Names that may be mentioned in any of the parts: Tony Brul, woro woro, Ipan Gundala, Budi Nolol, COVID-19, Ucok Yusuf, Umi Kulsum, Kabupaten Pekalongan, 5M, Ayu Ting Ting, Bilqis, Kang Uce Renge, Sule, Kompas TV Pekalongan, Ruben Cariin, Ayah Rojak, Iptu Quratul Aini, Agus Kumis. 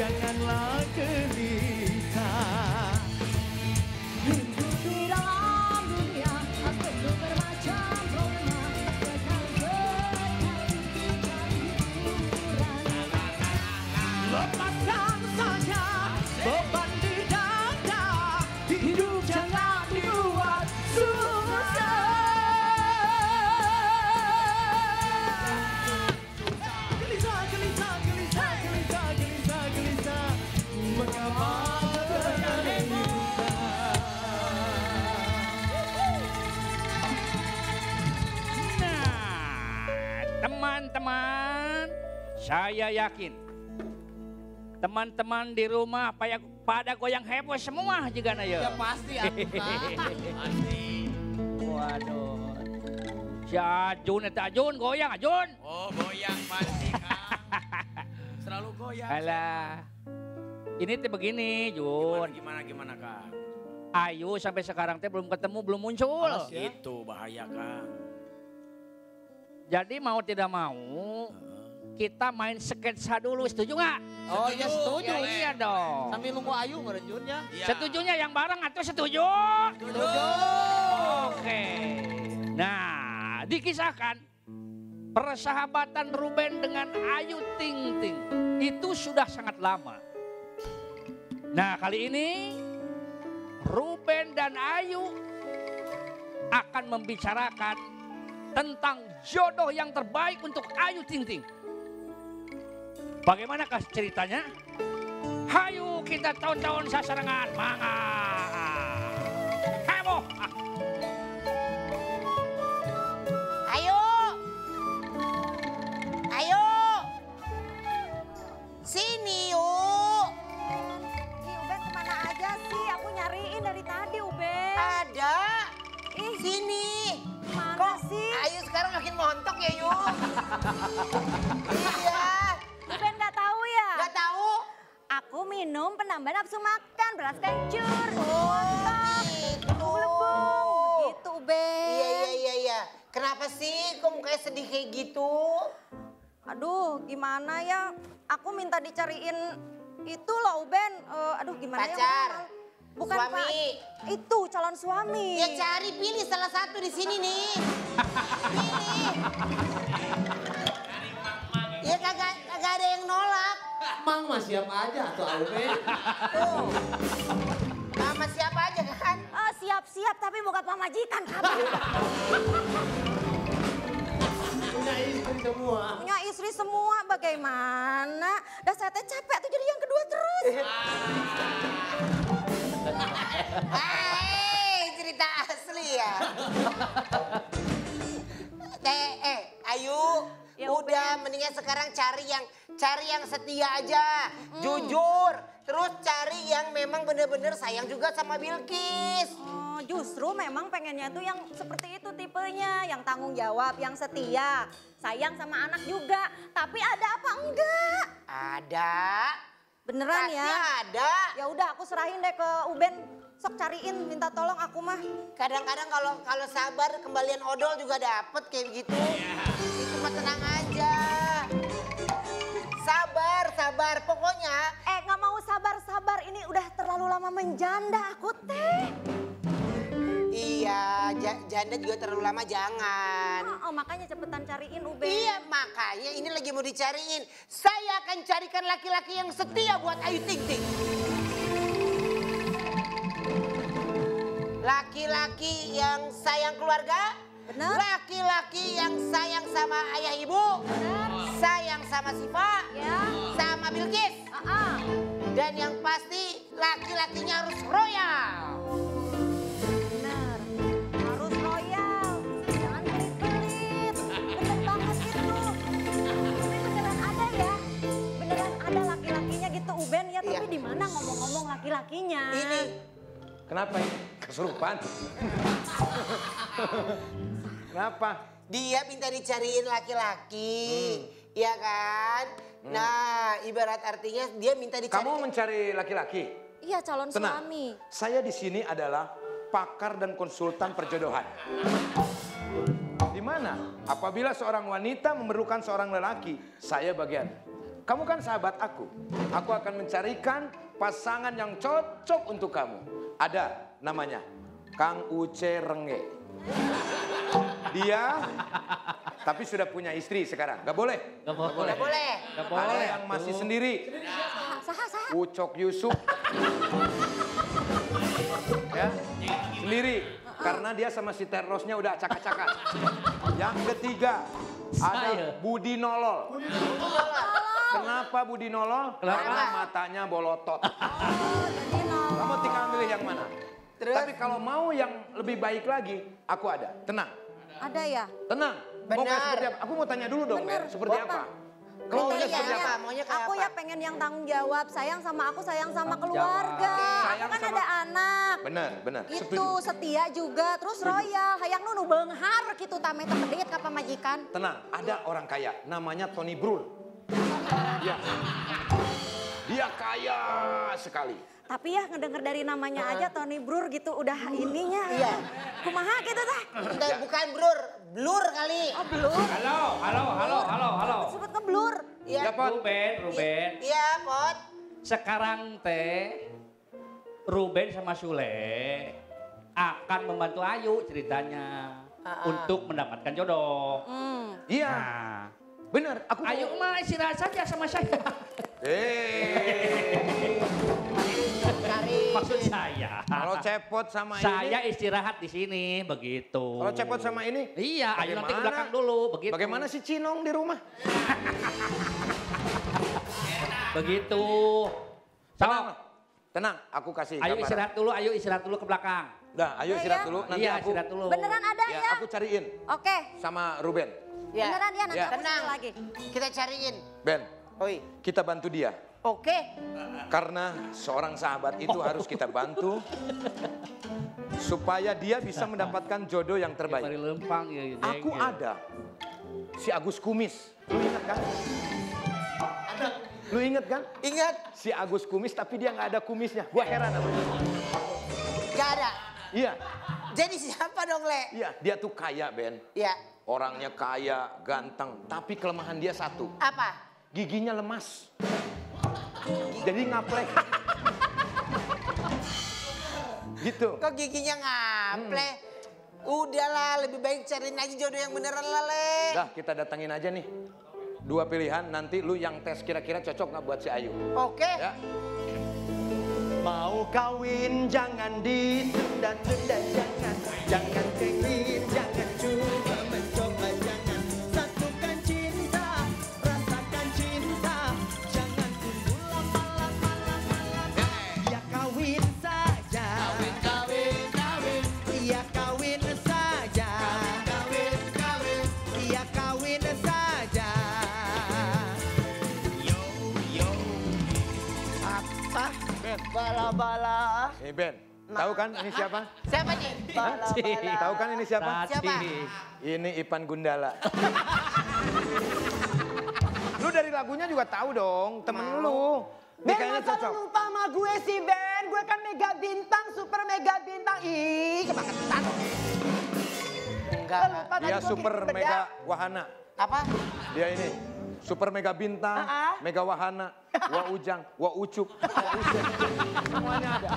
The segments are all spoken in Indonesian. janganlah gelisah. Teman-teman, saya yakin teman-teman di rumah pada goyang heboh semua juga naya. Ya pasti aku pasti. Waduh. Si Ajun eta Ajun goyang Ajun. Oh, goyang pasti Kang. Selalu goyang. Alah. Ini teh begini, Jun. Gimana Kang? Ayu sampai sekarang teh belum ketemu, belum muncul. Alas, ya? Itu bahaya Kang. Jadi mau tidak mau kita main sketsa dulu, setuju nggak? Oh iya setuju. Ya, iya dong. Sambil nunggu Ayu merenjunnya. Ya. Setujunya yang bareng atau setuju? Setuju. Oke. Nah dikisahkan persahabatan Ruben dengan Ayu Ting Ting itu sudah sangat lama. Nah kali ini Ruben dan Ayu akan membicarakan tentang jodoh yang terbaik untuk Ayu Ting Ting. Bagaimanakah ceritanya? Hayu kita tonton sasarangan manga. Heboh. Ayu. Ayu. Sini yuk. Ih Uben kemana aja sih? Aku nyariin dari tadi Uben. Ada. Ih sini. Kok sih? Ayu sekarang makin montok ya, Yu. Iya. Ruben nggak tahu ya? Nggak tahu. Aku minum penambah nafsu makan, beras kencur. Montok. Gitu. Melebung. Begitu, Ben. Iya. Kenapa sih? Kok mukanya sedih kayak gitu? Aduh, gimana ya? Aku minta dicariin itu loh, Ben. Aduh, gimana pacar. Ya? Pacar. Bukan suami. Pak, itu calon suami. Ya cari pilih salah satu di sini nih. Pilih. Ya kagak ada yang nolak. Mama siapa aja atau Alvin? Tuh. Mama siapa aja kan? Oh, siap-siap tapi bukan pemajikan kamu. Punya istri semua. Punya istri semua bagaimana? Dah saya capek tuh jadi yang kedua terus. Hei, cerita asli ya. Ayu, ya, udah mendingan sekarang cari yang setia aja, jujur. Terus cari yang memang bener-bener sayang juga sama Bilqis. Oh, justru memang pengennya tuh yang seperti itu tipenya, yang tanggung jawab, yang setia, sayang sama anak juga. Tapi ada apa enggak? Ada. Beneran pasti ya? Ada. Ya udah aku serahin deh ke Uben. Sok cariin, minta tolong aku mah. Kadang-kadang kalau sabar kembalian odol juga dapet kayak begitu. Yeah. Itu mah tenang aja. Sabar pokoknya. Nggak mau sabar. Ini udah terlalu lama menjanda aku teh. Iya, janda juga terlalu lama jangan. Oh, makanya cepetan cariin Uben. Iya, makanya ini lagi mau dicariin. Saya akan carikan laki-laki yang setia buat Ayu Ting Ting. Laki-laki yang sayang keluarga. Benar. Laki-laki yang sayang sama ayah ibu. Benar. Sayang sama Siva. Ya. Sama Bilqis. Dan yang pasti laki-lakinya harus royal. Uben ya, tapi di mana ngomong-ngomong laki-lakinya? Ini. Kenapa ini? Kesurupan. Kenapa? Dia minta dicariin laki-laki, ya kan? Nah, ibarat artinya dia minta dicari. Kamu mencari laki-laki? Iya, calon suami. Saya di sini adalah pakar dan konsultan perjodohan. Di mana? Apabila seorang wanita memerlukan seorang lelaki, saya bagian. kamu kan sahabat aku akan mencarikan pasangan yang cocok untuk kamu. Ada namanya Kang Uce Renge. Dia tapi sudah punya istri sekarang, gak boleh. Gak boleh. Gak boleh. Ada yang masih sendiri. Saha. Ucok Yusuf. Ya, sendiri. Karena dia sama si terosnya udah acak-acakan. Yang ketiga, ada Budi Nolol. Kenapa Budi Nolol? Karena matanya bolotot. Kamu tinggal milih yang mana. Terus? Tapi kalau mau yang lebih baik lagi, aku ada. Tenang. Ada ya? Tenang. Benar. Mau kayak seperti apa? Aku mau tanya dulu dong, Mer. Seperti apa? Maunya seperti apa? Maunya kayak apa? Aku ya pengen yang tanggung jawab. Sayang sama aku, sayang sama keluarga. Sayang aku kan sama... ada anak. Benar. Itu setia juga, terus royal. Hayang nu beunghar kitu tame tepedet ka pamajikan. Tenang, ada orang kaya namanya Tony Brul. Iya. Dia kaya sekali. Tapi ya ngedenger dari namanya aja Tony Brul gitu udah ininya. Iya. Kumaha gitu tah. Bukan Brul, blur kali. Oh, blur. Halo. Sebutnya blur. Iya, Pot. Ruben. Iya, Pot. Sekarang teh Ruben sama Sule akan membantu Ayu ceritanya untuk mendapatkan jodoh. Iya. Nah, bener, aku Ayu mah istirahat saja sama saya. Maksud saya. Kalau cepot sama ini. Saya istirahat di sini, begitu. Kalau cepot sama ini? Iya, Ayu nanti ke belakang dulu, begitu. Bagaimana si Cinong di rumah? Begitu. Tenang, tenang. Aku kasih. Ayu istirahat dulu ke belakang. Udah, Ayu istirahat dulu. Nanti aku istirahat dulu. Beneran ada ya? Aku cariin. Oke. Sama Ruben. Beneran ya, nanti aku cari lagi. Kita cariin. Ben, kita bantu dia. Oke. Karena seorang sahabat itu harus kita bantu supaya dia bisa mendapatkan jodoh yang terbaik. Aku ada si Agus Kumis. Lu inget kan? Ingat. Si Agus Kumis tapi dia nggak ada kumisnya. Gua heran sama dia. Nggak ada? Iya. Jadi siapa dong, Le? Iya, dia tuh kaya, Ben. Iya. Orangnya kaya, ganteng. Tapi kelemahan dia satu. Apa? Giginya lemas. Jadi ngaplek. Gitu. Kok giginya ngaplek? Udahlah, lebih baik cariin aja jodoh yang beneran lah, Le. Dah, kita datangin aja nih. Dua pilihan, nanti lu yang tes kira-kira cocok nggak buat si Ayu. Oke. Ya. Mau kawin jangan ditunda-tunda, jangan cekin, jangan cuma mencoba, jangan satukan cinta, rasakan cinta, jangan tunggu lama-lama, ya kawin saja, kawin, ya kawin saja, kawin, ya kawin saja. Yo, apa? Bala-bala. Ini Ben, tahu kan ini siapa? Siapa nih? Bala-bala. Tahu kan ini siapa? Siapa? Ini Ipan Gundala. Lu dari lagunya juga tahu dong, temen lu. Ben, masa lu lupa sama gue sih, Ben? Gue kan mega bintang, super mega bintang. Ih, kebangetan. Enggak, dia super mega wahana. Apa? Dia ini, super mega bintang, mega wahana. Wah Ujang, Wah Ucup, Wah Ucek, semuanya ada.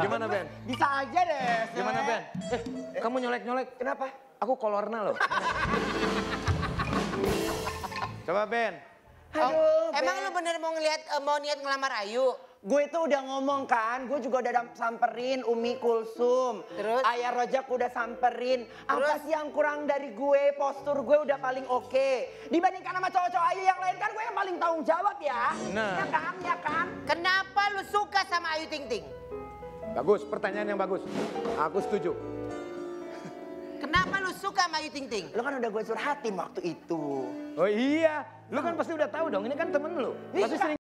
Gimana Ben? Bisa aja deh. Gimana Ben? Kamu nyolek-nyolek, kenapa? Aku kolorna loh. Coba Ben. Aduh, emang lu bener mau niat ngelamar Ayu? Gue itu udah ngomong kan, gue juga udah samperin Umi Kulsum. Terus? Ayah Rojak udah samperin. Terus? Apa sih yang kurang dari gue, postur gue udah paling oke. Dibandingkan sama cowok-cowok Ayu yang lain kan gue yang paling tanggung jawab ya. Nah. Ya kan? Kenapa lu suka sama Ayu Ting Ting? Bagus, pertanyaan yang bagus. Aku setuju. Kenapa lu suka sama Ayu Ting Ting? Lu kan udah gue curhatin waktu itu. Oh iya, lu kan pasti udah tahu dong, ini kan temen lu. Pasti sering